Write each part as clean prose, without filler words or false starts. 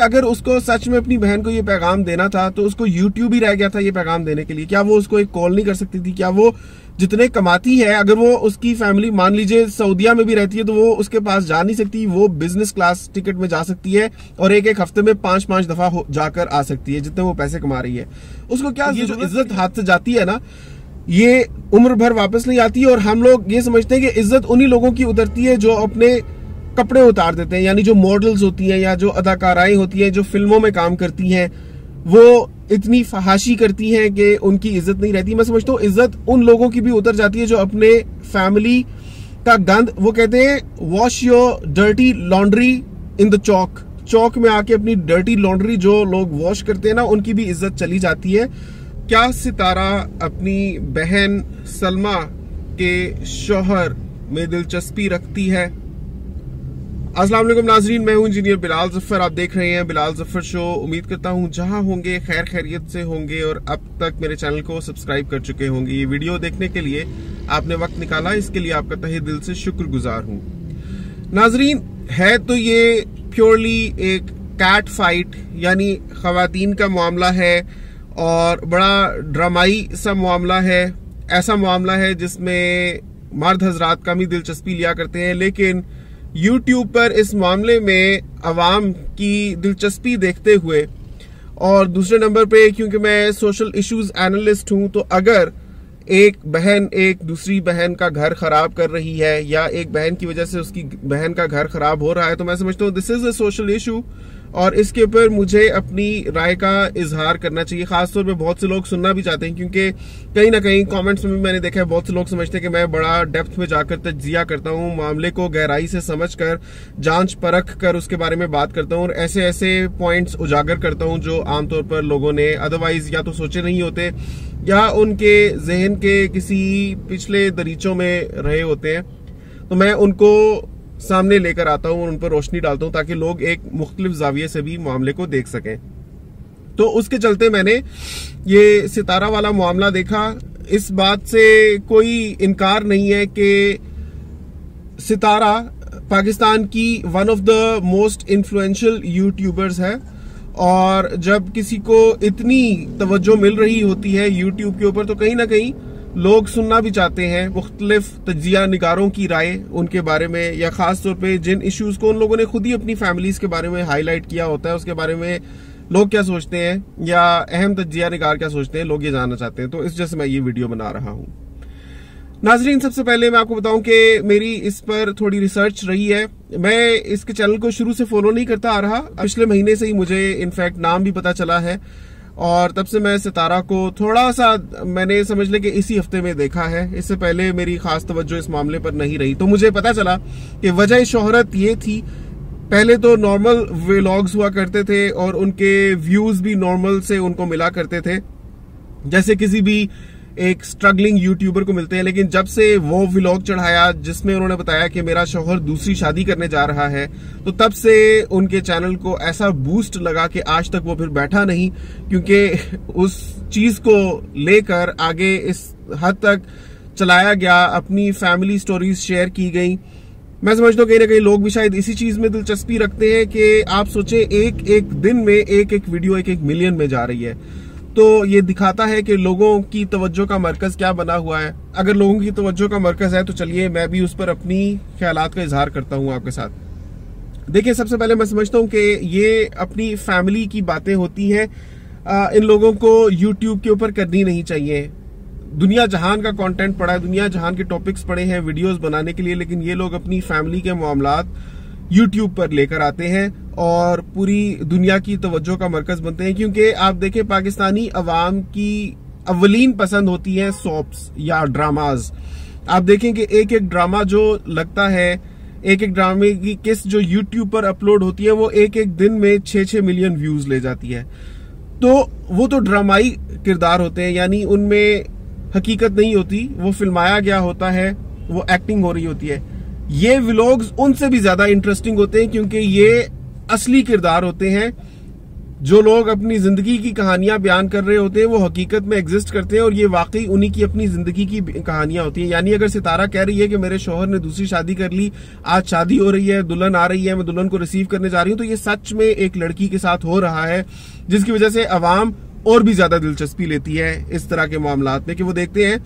अगर उसको सच में अपनी बहन को ये पैगाम देना था तो उसको यूट्यूब ही रह गया था ये पैगाम देने के लिए। क्या वो उसको एक कॉल नहीं कर सकती थी? क्या वो जितने कमाती है, अगर वो उसकी फैमिली मान लीजिए सऊदीया में भी रहती है तो वो उसके पास जा नहीं सकती? वो बिजनेस क्लास टिकट में जा सकती है और एक एक हफ्ते में 5-5 दफा जाकर आ सकती है जितने वो पैसे कमा रही है। उसको क्या ये जो इज्जत हाथ से जाती है ना, ये उम्र भर वापस नहीं आती। और हम लोग ये समझते हैं कि इज्जत उन्हीं लोगों की उतरती है जो अपने कपड़े उतार देते हैं, यानी जो मॉडल्स होती हैं या जो अदाकाराएं होती हैं जो फिल्मों में काम करती हैं, वो इतनी फहाशी करती हैं कि उनकी इज्जत नहीं रहती। मैं समझता हूँ इज्जत उन लोगों की भी उतर जाती है जो अपने फैमिली का गंद, वो कहते हैं wash your dirty laundry in the chowk, चौक में आके अपनी डर्टी लॉन्ड्री जो लोग वॉश करते हैं ना, उनकी भी इज्जत चली जाती है। क्या सितारा अपनी बहन सलमा के शोहर में दिलचस्पी रखती है? अस्सलाम वालेकुम नाजरीन, मैं हूं इंजीनियर बिलाल जफर, आप देख रहे हैं बिलाल जफर शो। उम्मीद करता हूं जहां होंगे खैर खैरियत से होंगे और अब तक मेरे चैनल को सब्सक्राइब कर चुके होंगे। ये वीडियो देखने के लिए आपने वक्त निकाला, इसके लिए आपका तहे दिल से शुक्रगुजार हूं। नाजरीन, है तो ये प्योरली एक कैट फाइट, यानी खवातीन का मामला है और बड़ा ड्रामाई सा मामला है, ऐसा मामला है जिसमें मर्द हजरात का भी दिलचस्पी लिया करते हैं। लेकिन YouTube पर इस मामले में अवाम की दिलचस्पी देखते हुए और दूसरे नंबर पे, क्योंकि मैं सोशल इश्यूज एनालिस्ट हूं, तो अगर एक बहन एक दूसरी बहन का घर खराब कर रही है या एक बहन की वजह से उसकी बहन का घर खराब हो रहा है, तो मैं समझता हूं this is a social issue और इसके ऊपर मुझे अपनी राय का इजहार करना चाहिए। खासतौर पे बहुत से लोग सुनना भी चाहते हैं, क्योंकि कहीं ना कहीं कमेंट्स में भी मैंने देखा है बहुत से लोग समझते हैं कि मैं बड़ा डेप्थ में जाकर तज्जिया करता हूँ, मामले को गहराई से समझकर जांच परख कर उसके बारे में बात करता हूँ और ऐसे ऐसे पॉइंट्स उजागर करता हूँ जो आमतौर पर लोगों ने अदरवाइज या तो सोचे नहीं होते या उनके जहन के किसी पिछले दरीचों में रहे होते हैं। तो मैं उनको सामने लेकर आता हूं और उन पर रोशनी डालता हूं ताकि लोग एक मुख्तलिफ जाविये से भी मामले को देख सकें। तो उसके चलते मैंने ये सितारा वाला मामला देखा। इस बात से कोई इनकार नहीं है कि सितारा पाकिस्तान की one of the most influential YouTubers है और जब किसी को इतनी तवज्जो मिल रही होती है यूट्यूब के ऊपर तो कहीं ना कहीं लोग सुनना भी चाहते हैं मुख्तलिफ तज्जिया निगारों की राय उनके बारे में, या खास तौर पे जिन इश्यूज को उन लोगों ने खुद ही अपनी फैमिलीज के बारे में हाईलाइट किया होता है उसके बारे में लोग क्या सोचते हैं या अहम तज्जिया निगार क्या सोचते हैं, लोग ये जानना चाहते हैं। तो इस वजह से मैं ये वीडियो बना रहा हूँ। नाजरीन, सबसे पहले मैं आपको बताऊं कि मेरी इस पर थोड़ी रिसर्च रही है। मैं इसके चैनल को शुरू से फॉलो नहीं करता आ रहा, पिछले महीने से ही मुझे इनफैक्ट नाम भी पता चला है और तब से मैं सितारा को थोड़ा सा मैंने समझ लिया कि इसी हफ्ते में देखा है। इससे पहले मेरी खास तवज्जो इस मामले पर नहीं रही। तो मुझे पता चला कि वजह शोहरत ये थी, पहले तो नॉर्मल व्लॉग्स हुआ करते थे और उनके व्यूज भी नॉर्मल से उनको मिला करते थे जैसे किसी भी एक स्ट्रगलिंग यूट्यूबर को मिलते हैं। लेकिन जब से वो व्लॉग चढ़ाया जिसमें उन्होंने बताया कि मेरा शौहर दूसरी शादी करने जा रहा है, तो तब से उनके चैनल को ऐसा बूस्ट लगा कि आज तक वो फिर बैठा नहीं, क्योंकि उस चीज को लेकर आगे इस हद तक चलाया गया, अपनी फैमिली स्टोरीज शेयर की गई। मैं समझता हूँ कहीं ना कहीं लोग भी शायद इसी चीज में दिलचस्पी रखते हैं कि आप सोचें एक एक दिन में एक एक वीडियो एक एक मिलियन में जा रही है। तो ये दिखाता है कि लोगों की तवज्जो का मरकज क्या बना हुआ है। अगर लोगों की तवज्जो का मरकज है तो चलिए मैं भी उस पर अपनी ख्यालात का इजहार करता हूँ आपके साथ। देखिए, सबसे पहले मैं समझता हूँ कि ये अपनी फैमिली की बातें होती हैं, इन लोगों को यूट्यूब के ऊपर करनी नहीं चाहिए। दुनिया जहान का कॉन्टेंट पड़ा है, दुनिया जहान के टॉपिक्स पड़े हैं वीडियोज बनाने के लिए, लेकिन ये लोग अपनी फैमिली के मामलात YouTube पर लेकर आते हैं और पूरी दुनिया की तवज्जो का मरकज बनते हैं। क्योंकि आप देखें पाकिस्तानी अवाम की अवलीन पसंद होती है सॉप्स या ड्रामाज। आप देखें कि एक एक ड्रामा जो लगता है, एक एक ड्रामे की किस्त जो YouTube पर अपलोड होती है वो एक एक दिन में 6-6 मिलियन व्यूज ले जाती है। तो वो तो ड्रामाई किरदार होते हैं, यानी उनमें हकीकत नहीं होती, वो फिल्माया गया होता है, वो एक्टिंग हो रही होती है। ये व्लॉग्स उनसे भी ज्यादा इंटरेस्टिंग होते हैं क्योंकि ये असली किरदार होते हैं जो लोग अपनी जिंदगी की कहानियां बयान कर रहे होते हैं वो हकीकत में एग्जिस्ट करते हैं और ये वाकई उन्हीं की अपनी जिंदगी की कहानियां होती हैं। यानी अगर सितारा कह रही है कि मेरे शोहर ने दूसरी शादी कर ली, आज शादी हो रही है, दुल्हन आ रही है, मैं दुल्हन को रिसीव करने जा रही हूं, तो ये सच में एक लड़की के साथ हो रहा है, जिसकी वजह से अवाम और भी ज्यादा दिलचस्पी लेती है इस तरह के मामलात में, कि वो देखते हैं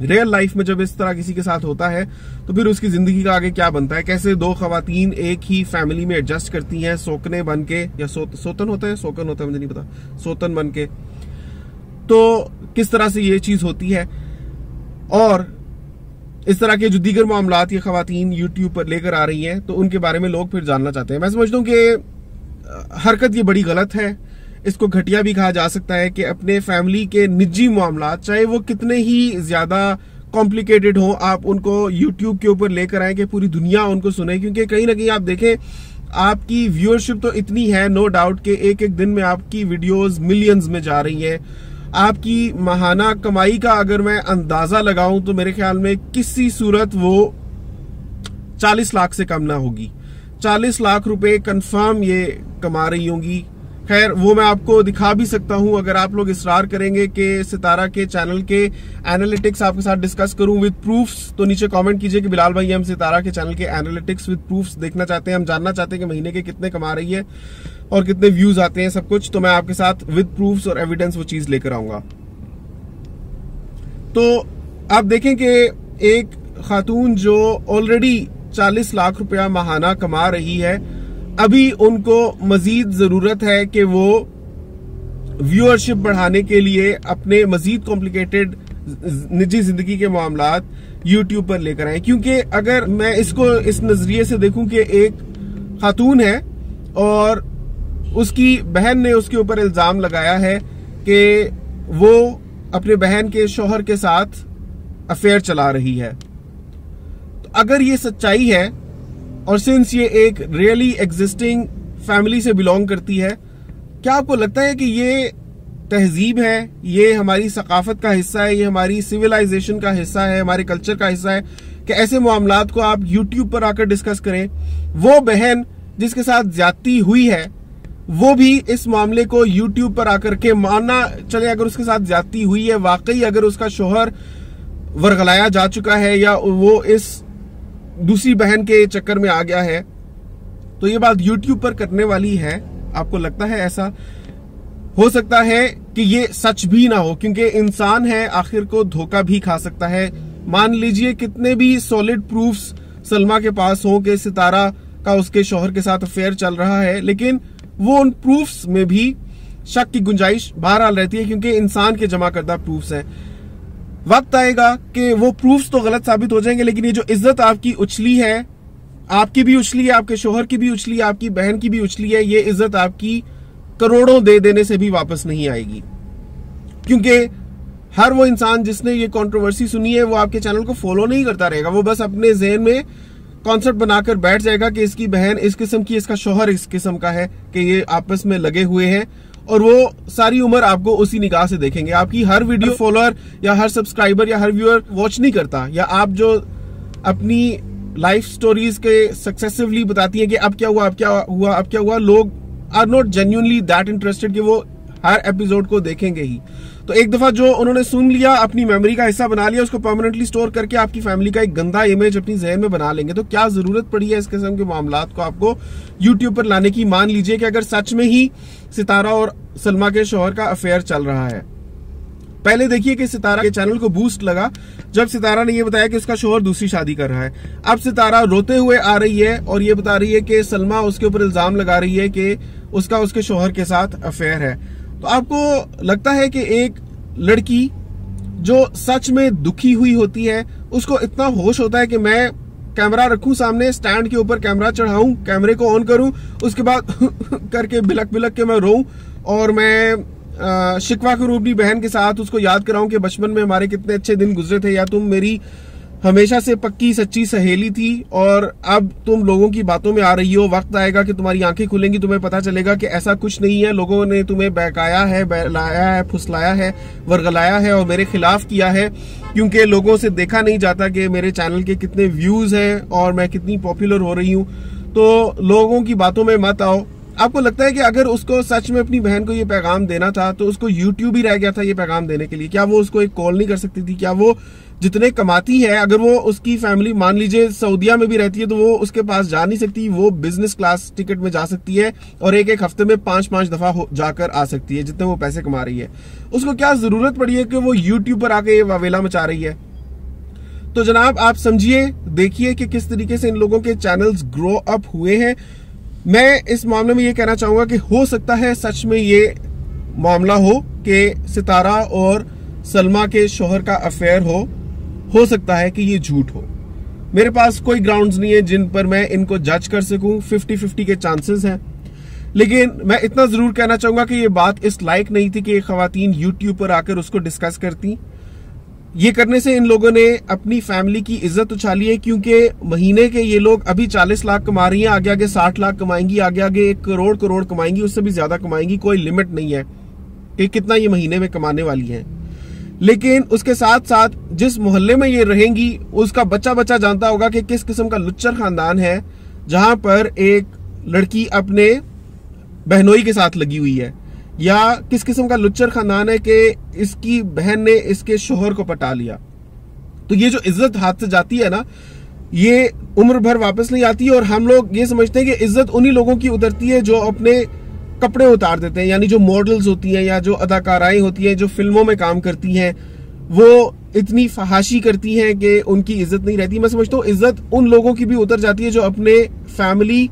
रियल लाइफ में जब इस तरह किसी के साथ होता है तो फिर उसकी जिंदगी का आगे क्या बनता है, कैसे दो खवातीन एक ही फैमिली में एडजस्ट करती हैं सोकने बन के, या सोतन होता है, सोकन होता है, मुझे नहीं पता, सोतन बन के, तो किस तरह से ये चीज होती है। और इस तरह के जो दीगर मामलात ये खवातीन यूट्यूब पर लेकर आ रही हैं तो उनके बारे में लोग फिर जानना चाहते हैं। मैं समझता हूँ कि हरकत ये बड़ी गलत है, इसको घटिया भी कहा जा सकता है कि अपने फैमिली के निजी मामला चाहे वो कितने ही ज्यादा कॉम्प्लिकेटेड हो, आप उनको यूट्यूब के ऊपर लेकर आए कि पूरी दुनिया उनको सुने, क्योंकि कहीं ना कहीं आप देखें आपकी व्यूअरशिप तो इतनी है नो डाउट कि एक एक दिन में आपकी वीडियोस मिलियंस में जा रही है। आपकी माहाना कमाई का अगर मैं अंदाजा लगाऊं तो मेरे ख्याल में किसी सूरत वो 40 लाख से कम ना होगी, 40 लाख रुपए कंफर्म ये कमा रही होंगी। खैर वो मैं आपको दिखा भी सकता हूं अगर आप लोग इसरार करेंगे कि सितारा के चैनल के एनालिटिक्स आपके साथ डिस्कस करूं विद प्रूफ्स, तो नीचे कमेंट कीजिए कि बिलाल भाई हम सितारा के चैनल के एनालिटिक्स विद प्रूफ्स देखना चाहते हैं, हम जानना चाहते हैं कि महीने के कितने कमा रही है और कितने व्यूज आते हैं, सब कुछ, तो मैं आपके साथ विद प्रूफ्स और एविडेंस वो चीज लेकर आऊंगा। तो आप देखें कि एक खातून जो ऑलरेडी 40 लाख रुपया माहाना कमा रही है, अभी उनको मजीद जरूरत है कि वो व्यूअरशिप बढ़ाने के लिए अपने मजीद कॉम्प्लिकेटेड निजी जिंदगी के मामलात यूट्यूब पर लेकर आए। क्योंकि अगर मैं इसको इस नजरिए से देखूं कि एक खातून है और उसकी बहन ने उसके ऊपर इल्जाम लगाया है कि वो अपने बहन के शोहर के साथ अफेयर चला रही है, तो अगर ये सच्चाई है और सिंस ये एक रियली एग्जिस्टिंग फैमिली से बिलोंग करती है, क्या आपको लगता है कि ये तहजीब है, ये हमारी सकाफत का हिस्सा है, ये हमारी सिविलाइजेशन का हिस्सा है, हमारे कल्चर का हिस्सा है कि ऐसे मामलात को आप यूट्यूब पर आकर डिस्कस करें? वो बहन जिसके साथ ज्यादती हुई है वो भी इस मामले को यूट्यूब पर आकर के, मानना चले अगर उसके साथ ज्यादती हुई है, वाकई अगर उसका शोहर वरगलाया जा चुका है या वो इस दूसरी बहन के चक्कर में आ गया है, तो ये बात YouTube पर करने वाली है। आपको लगता है ऐसा हो सकता है कि ये सच भी ना हो, क्योंकि इंसान है आखिर को धोखा भी खा सकता है। मान लीजिए कितने भी सॉलिड प्रूफ्स सलमा के पास हो कि सितारा का उसके शोहर के साथ अफेयर चल रहा है, लेकिन वो उन प्रूफ्स में भी शक की गुंजाइश बहरहाल रहती है क्योंकि इंसान के जमा करदा प्रूफ्स हैं। वक्त आएगा कि वो प्रूफ्स तो गलत साबित हो जाएंगे, लेकिन ये जो इज्जत आपकी उछली है, आपकी भी उछली है, आपके शोहर की भी उछली है, आपकी बहन की भी उछली है, ये इज्जत आपकी करोड़ों दे देने से भी वापस नहीं आएगी। क्योंकि हर वो इंसान जिसने ये कंट्रोवर्सी सुनी है वो आपके चैनल को फॉलो नहीं करता रहेगा, वो बस अपने जहन में कॉन्सेप्ट बनाकर बैठ जाएगा कि इसकी बहन इस किस्म की, इसका शोहर इस किस्म का है, कि ये आपस में लगे हुए हैं, और वो सारी उम्र आपको उसी निगाह से देखेंगे। आपकी हर वीडियो फॉलोअर या हर सब्सक्राइबर या हर व्यूअर वॉच नहीं करता, या आप जो अपनी लाइफ स्टोरीज के सक्सेसिवली बताती हैं कि अब क्या हुआ, अब क्या हुआ, अब क्या हुआ, लोग are not genuinely that interested कि वो हर एपिसोड को देखेंगे ही। तो एक दफा जो उन्होंने सुन लिया, अपनी मेमोरी का हिस्सा बना लिया, उसको परमानेंटली स्टोर करके आपकी फैमिली का एक गंदा इमेज अपनी जहन में बना लेंगे। तो क्या जरूरत पड़ी है इस किस्म के मामलात को आपको यूट्यूब पर लाने की? मान लीजिए कि अगर सच में ही सितारा और सलमा के शोहर का अफेयर चल रहा है, पहले देखिए कि सितारा के चैनल को बूस्ट लगा जब सितारा ने यह बताया कि उसका शोहर दूसरी शादी कर रहा है। अब सितारा रोते हुए आ रही है और ये बता रही है कि सलमा उसके ऊपर इल्जाम लगा रही है कि उसका उसके शोहर के साथ अफेयर है। तो आपको लगता है कि एक लड़की जो सच में दुखी हुई होती है उसको इतना होश होता है कि मैं कैमरा रखूं सामने, स्टैंड के ऊपर कैमरा चढ़ाऊं, कैमरे को ऑन करूं, उसके बाद करके बिलक बिलक के मैं रोऊं और मैं शिकवा करूं अपनी बहन के साथ, उसको याद कराऊं कि बचपन में हमारे कितने अच्छे दिन गुजरे थे, या तुम मेरी हमेशा से पक्की सच्ची सहेली थी और अब तुम लोगों की बातों में आ रही हो, वक्त आएगा कि तुम्हारी आंखें खुलेंगी, तुम्हें पता चलेगा कि ऐसा कुछ नहीं है, लोगों ने तुम्हें बहकाया है, बहलाया है, फुसलाया है, वरगलाया है और मेरे खिलाफ किया है, क्योंकि लोगों से देखा नहीं जाता कि मेरे चैनल के कितने व्यूज हैं और मैं कितनी पॉपुलर हो रही हूँ, तो लोगों की बातों में मत आओ। आपको लगता है कि अगर उसको सच में अपनी बहन को ये पैगाम देना था तो उसको यूट्यूब ही रह गया था ये पैगाम देने के लिए? क्या वो उसको एक कॉल नहीं कर सकती थी? क्या वो जितने कमाती है, अगर वो उसकी फैमिली मान लीजिए सऊदीया में भी रहती है तो वो उसके पास जा नहीं सकती? वो बिजनेस क्लास टिकट में जा सकती है और एक एक हफ्ते में 5-5 दफा जाकर आ सकती है जितने वो पैसे कमा रही है। उसको क्या जरूरत पड़ी है कि वो यूट्यूब पर आके ये वावेला मचा रही है? तो जनाब आप समझिए, देखिए कि किस तरीके से इन लोगों के चैनल्स ग्रो अप हुए हैं। मैं इस मामले में ये कहना चाहूंगा कि हो सकता है सच में ये मामला हो कि सितारा और सलमा के शोहर का अफेयर हो सकता है कि ये झूठ हो। मेरे पास कोई ग्राउंड्स नहीं है जिन पर मैं इनको जज कर सकूं, 50-50 के चांसेस हैं। लेकिन मैं इतना जरूर कहना चाहूंगा कि ये बात इस लायक नहीं थी कि ये खवातीन यूट्यूब पर आकर उसको डिस्कस करती। ये करने से इन लोगों ने अपनी फैमिली की इज्जत उछाली है, क्योंकि महीने के ये लोग अभी 40 लाख कमा रही हैं, आगे आगे 60 लाख कमाएंगी, आगे आगे 1 करोड़ कमाएंगी, उससे भी ज्यादा कमाएंगी। कोई लिमिट नहीं है कि कितना ये महीने में कमाने वाली हैं। लेकिन उसके साथ साथ जिस मोहल्ले में ये रहेंगी उसका बच्चा बच्चा जानता होगा कि किस किस्म का लुच्चर खानदान है, जहां पर एक लड़की अपने बहनोई के साथ लगी हुई है, या किस किस्म का लुच्चर खानदान है कि इसकी बहन ने इसके शोहर को पटा लिया। तो ये जो इज्जत हाथ से जाती है ना, ये उम्र भर वापस नहीं आती। और हम लोग ये समझते हैं कि इज्जत उन्हीं लोगों की उतरती है जो अपने कपड़े उतार देते हैं, यानी जो मॉडल्स होती हैं या जो अदाकाराएं होती हैं, जो फिल्मों में काम करती हैं, वो इतनी फहाशी करती हैं कि उनकी इज्जत नहीं रहती। मैं समझता हूँ इज्जत उन लोगों की भी उतर जाती है जो अपने फैमिली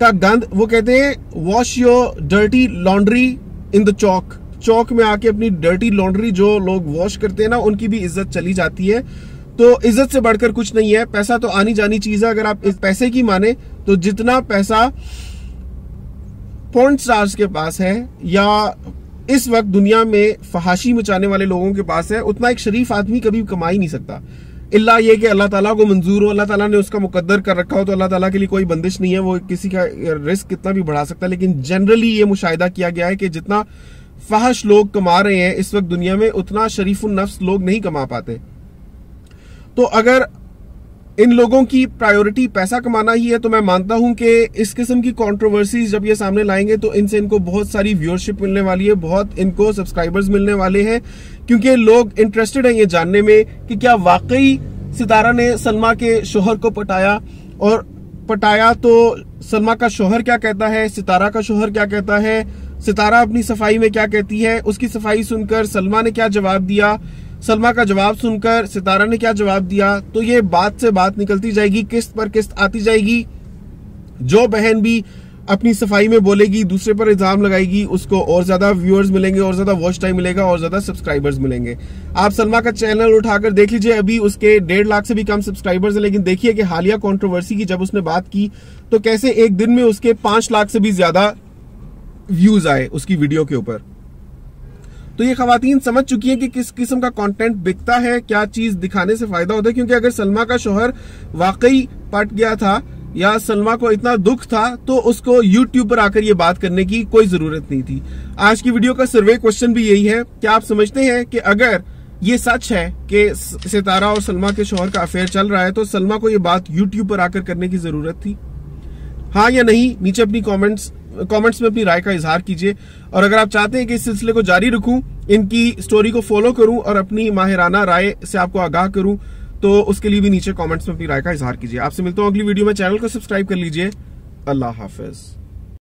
का गंद, वो कहते हैं wash your dirty laundry in the chowk में आके अपनी डर्टी लॉन्ड्री जो लोग वॉश करते हैं ना, उनकी भी इज्जत चली जाती है। तो इज्जत से बढ़कर कुछ नहीं है। पैसा तो आनी जानी चीज है। अगर आप इस पैसे की माने तो जितना पैसा पॉर्न स्टार्स के पास है या इस वक्त दुनिया में फहाशी मचाने वाले लोगों के पास है, उतना एक शरीफ आदमी कभी कमा ही नहीं सकता। इल्ला ये कि अल्लाह ताला को मंजूर हो, अल्लाह ताला ने उसका मुकद्दर कर रखा हो, तो अल्लाह ताला के लिए कोई बंदिश नहीं है, वो किसी का रिस्क कितना भी बढ़ा सकता है। लेकिन जनरली ये मुशाहिदा किया गया है कि जितना फहश लोग कमा रहे हैं इस वक्त दुनिया में, उतना शरीफुन नफ्स लोग नहीं कमा पाते। तो अगर इन लोगों की प्रायोरिटी पैसा कमाना ही है तो मैं मानता हूं कि इस किस्म की कंट्रोवर्सीज जब ये सामने लाएंगे तो इनसे इनको बहुत सारी व्यूअरशिप मिलने वाली है, बहुत इनको सब्सक्राइबर्स मिलने वाले हैं, क्योंकि लोग इंटरेस्टेड हैं ये जानने में कि क्या वाकई सितारा ने सलमा के शोहर को पटाया, और पटाया तो सलमा का शोहर क्या कहता है, सितारा का शोहर क्या कहता है, सितारा अपनी सफाई में क्या कहती है, उसकी सफाई सुनकर सलमा ने क्या जवाब दिया, सलमा का जवाब सुनकर सितारा ने क्या जवाब दिया। तो ये बात से बात निकलती जाएगी, किस्त पर किस्त आती जाएगी। जो बहन भी अपनी सफाई में बोलेगी, दूसरे पर इल्जाम लगाएगी, उसको और ज्यादा व्यूअर्स मिलेंगे, और ज्यादा वॉच टाइम मिलेगा, और ज्यादा सब्सक्राइबर्स मिलेंगे। आप सलमा का चैनल उठाकर देख लीजिए, अभी उसके 1.5 लाख से भी कम सब्सक्राइबर्स हैं, लेकिन देखिए कि हालिया कंट्रोवर्सी की जब उसने बात की तो कैसे एक दिन में उसके 5 लाख से भी ज्यादा व्यूज आए उसकी वीडियो के ऊपर। तो ये खवातीन समझ चुकी हैं कि किस किस्म का कंटेंट बिकता है, क्या चीज दिखाने से फायदा होता है। क्योंकि अगर सलमा का शोहर वाकई पट गया था या सलमा को इतना दुख था तो उसको यूट्यूब पर आकर ये बात करने की कोई जरूरत नहीं थी। आज की वीडियो का सर्वे क्वेश्चन भी यही है कि आप समझते हैं कि अगर ये सच है कि सितारा और सलमा के शोहर का अफेयर चल रहा है तो सलमा को ये बात यूट्यूब पर आकर करने की जरूरत थी, हाँ या नहीं? नीचे अपनी कमेंट्स में अपनी राय का इजहार कीजिए। और अगर आप चाहते हैं कि इस सिलसिले को जारी रखूं, इनकी स्टोरी को फॉलो करूं और अपनी माहिराना राय से आपको आगाह करूं, तो उसके लिए भी नीचे कमेंट्स में अपनी राय का इजहार कीजिए। आपसे मिलता हूं अगली वीडियो में। चैनल को सब्सक्राइब कर लीजिए। अल्लाह हाफिज।